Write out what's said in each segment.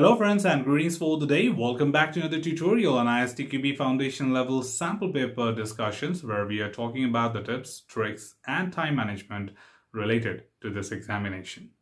Hello friends and greetings for the day. Welcome back to another tutorial on ISTQB foundation level sample paper discussions where we are talking about the tips, tricks and time management related to this examination.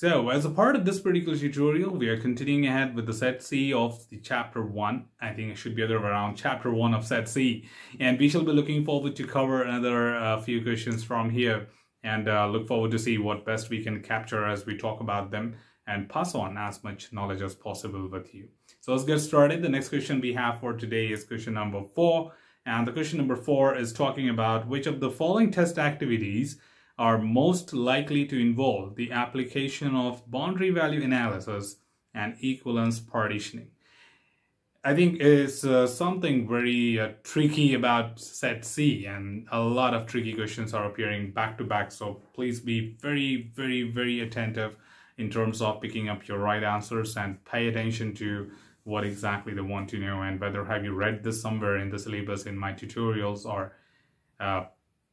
So as a part of this particular tutorial, we are continuing ahead with the set C of the chapter 1. I think it should be other way around, chapter 1 of set C. And we shall be looking forward to cover another few questions from here and look forward to see what best we can capture as we talk about them and pass on as much knowledge as possible with you. So let's get started. The next question we have for today is question number 4. And the question number 4 is talking about which of the following test activities are most likely to involve the application of boundary value analysis and equivalence partitioning. I think it's something very tricky about set C, and a lot of tricky questions are appearing back to back. So please be very, very, very attentive in terms of picking up your right answers and pay attention to what exactly they want to know and whether have you read this somewhere in the syllabus in my tutorials or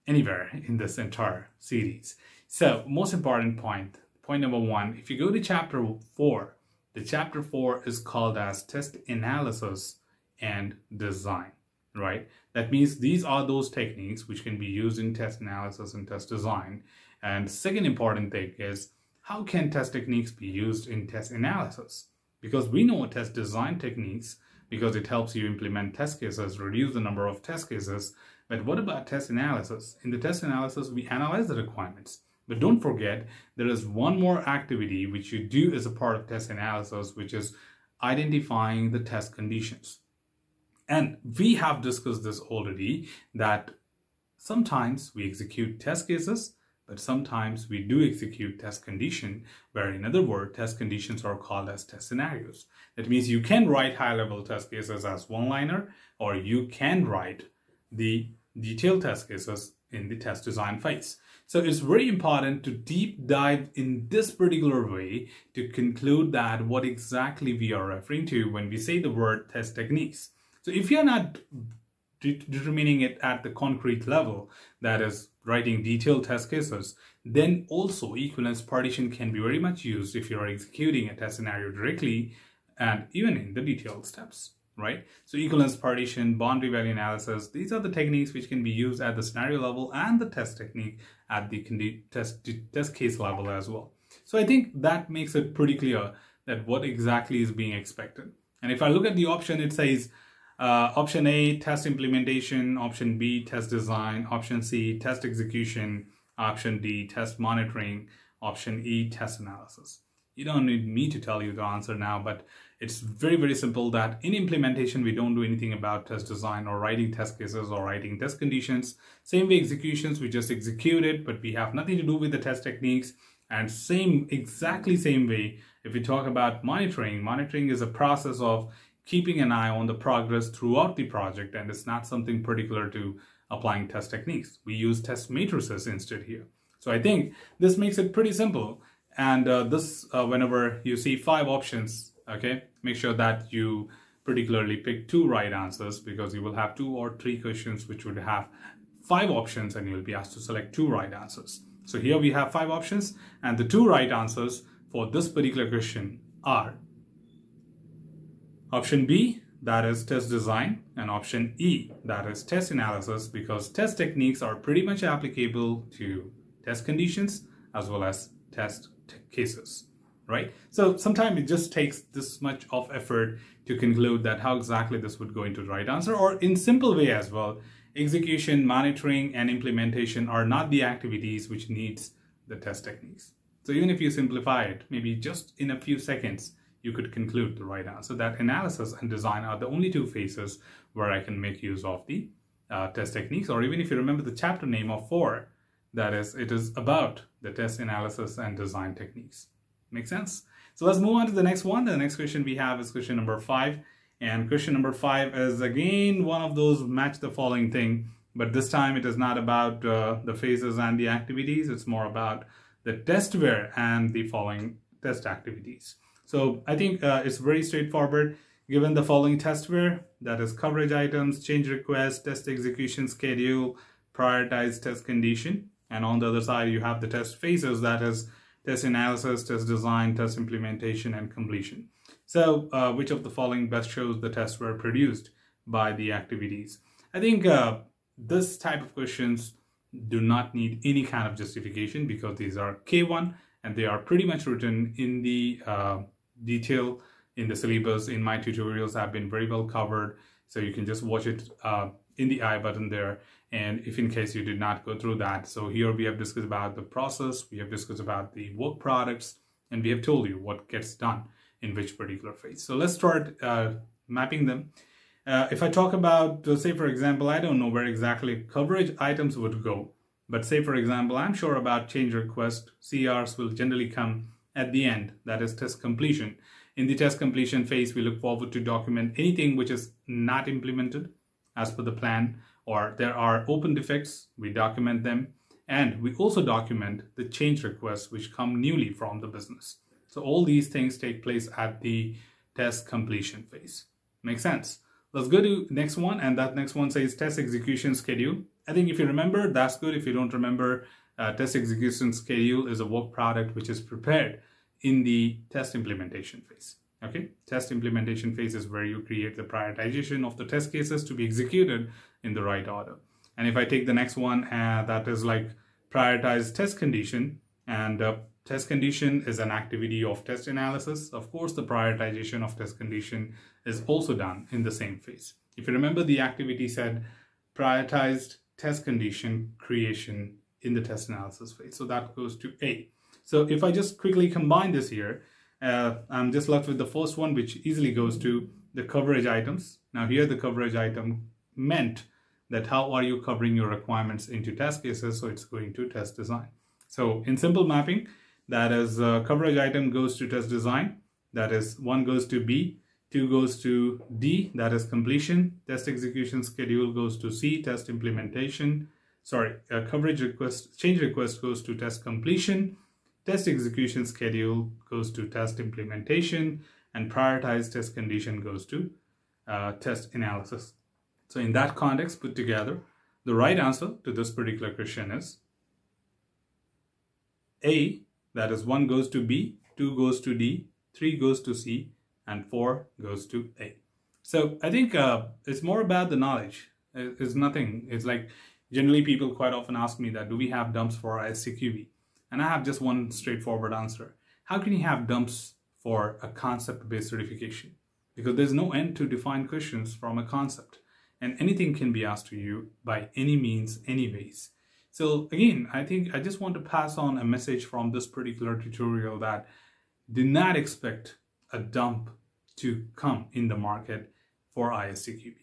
anywhere in this entire series. So most important point number 1, if you go to chapter 4, the chapter 4 is called as test analysis and design, right? That means these are those techniques which can be used in test analysis and test design. And second important thing is how can test techniques be used in test analysis? Because we know test design techniques because it helps you implement test cases, reduce the number of test cases. But what about test analysis? In the test analysis, we analyze the requirements. But don't forget, there is one more activity which you do as a part of test analysis, which is identifying the test conditions. And we have discussed this already, that sometimes we execute test cases, but sometimes we do execute test condition, where in other words, test conditions are called as test scenarios. That means you can write high-level test cases as one-liner, or you can write the detailed test cases in the test design phase. So it's very important to deep dive in this particular way to conclude that what exactly we are referring to when we say the word test techniques. So if you're not determining it at the concrete level, that is writing detailed test cases, then also equivalence partition can be very much used if you're executing a test scenario directly and even in the detailed steps. Right? So equivalence partition, boundary value analysis, these are the techniques which can be used at the scenario level and the test technique at the test case level as well. So I think that makes it pretty clear that what exactly is being expected. And if I look at the option, it says option A, test implementation, option B, test design, option C, test execution, option D, test monitoring, option E, test analysis. You don't need me to tell you the answer now, but it's very, very simple that in implementation, we don't do anything about test design or writing test cases or writing test conditions. Same way executions, we just execute it, but we have nothing to do with the test techniques. And exactly same way, if we talk about monitoring, monitoring is a process of keeping an eye on the progress throughout the project, and it's not something particular to applying test techniques. We use test matrices instead here. So I think this makes it pretty simple. And whenever you see 5 options, okay, make sure that you particularly pick 2 right answers, because you will have 2 or 3 questions which would have 5 options and you'll be asked to select 2 right answers. So here we have 5 options, and the 2 right answers for this particular question are option B, that is test design, and option E, that is test analysis, because test techniques are pretty much applicable to test conditions as well as test cases, right? So sometimes it just takes this much of effort to conclude that how exactly this would go into the right answer. Or in simple way as well, execution, monitoring and implementation are not the activities which needs the test techniques. So even if you simplify it, maybe just in a few seconds, you could conclude the right answer that analysis and design are the only 2 phases where I can make use of the test techniques. Or even if you remember the chapter name of 4, that is, it is about the test analysis and design techniques. Make sense? So let's move on to the next one. The next question we have is question number 5. And question number 5 is again one of those match the following thing. But this time it is not about the phases and the activities. It's more about the testware and the following test activities. So I think it's very straightforward. Given the following test were, that is coverage items, change request, test execution schedule, prioritized test condition. And on the other side, you have the test phases, that is test analysis, test design, test implementation, and completion. So which of the following best shows the tests were produced by the activities? I think this type of questions do not need any kind of justification because these are K1 and they are pretty much written in the detail in the syllabus. In my tutorials, I've been very well covered. So you can just watch it in the I button there. And if in case you did not go through that, so here we have discussed about the process, we have discussed about the work products, and we have told you what gets done in which particular phase. So let's start mapping them. If I talk about, say for example, I don't know where exactly coverage items would go, but say for example, I'm sure about change request, CRs will generally come at the end, that is test completion. In the test completion phase, we look forward to document anything which is not implemented as per the plan, or there are open defects, we document them, and we also document the change requests which come newly from the business. So all these things take place at the test completion phase. Makes sense? Let's go to next one, and that next one says test execution schedule. I think if you remember, that's good. If you don't remember, test execution schedule is a work product which is prepared in the test implementation phase. Okay, test implementation phase is where you create the prioritization of the test cases to be executed in the right order. And if I take the next one, that is like prioritized test condition, and test condition is an activity of test analysis. Of course, the prioritization of test condition is also done in the same phase. If you remember, the activity said prioritized test condition creation in the test analysis phase. So that goes to A. So if I just quickly combine this here, I'm just left with the first one, which easily goes to the coverage items. Now here the coverage item meant that how are you covering your requirements into test cases, so it's going to test design. So in simple mapping, that is coverage item goes to test design, that is one goes to B, two goes to D, that is completion, test execution schedule goes to C, test implementation, coverage request, change request goes to test completion, test execution schedule goes to test implementation, and prioritized test condition goes to test analysis. So in that context put together, the right answer to this particular question is A, that is 1 goes to B, 2 goes to D, 3 goes to C, and 4 goes to A. So I think it's more about the knowledge. It's nothing. It's like generally people quite often ask me that, do we have dumps for ISTQB? And I have just one straightforward answer. How can you have dumps for a concept-based certification? Because there's no end to define questions from a concept. And anything can be asked to you by any means, anyways. So again, I think I just want to pass on a message from this particular tutorial that do not expect a dump to come in the market for ISTQB.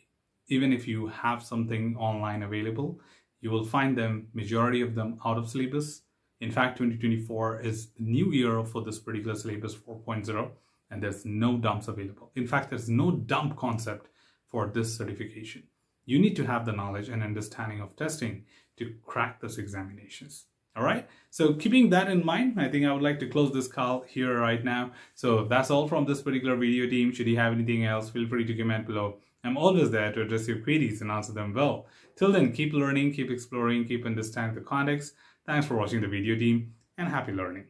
Even if you have something online available, you will find them, majority of them, out of syllabus. In fact, 2024 is the new year for this particular syllabus 4.0, and there's no dumps available. In fact, there's no dump concept for this certification. You need to have the knowledge and understanding of testing to crack those examinations. All right, so keeping that in mind, I think I would like to close this call here right now. So that's all from this particular video team. Should you have anything else, feel free to comment below. I'm always there to address your queries and answer them well. Till then, keep learning, keep exploring, keep understanding the context. Thanks for watching the video team, and happy learning.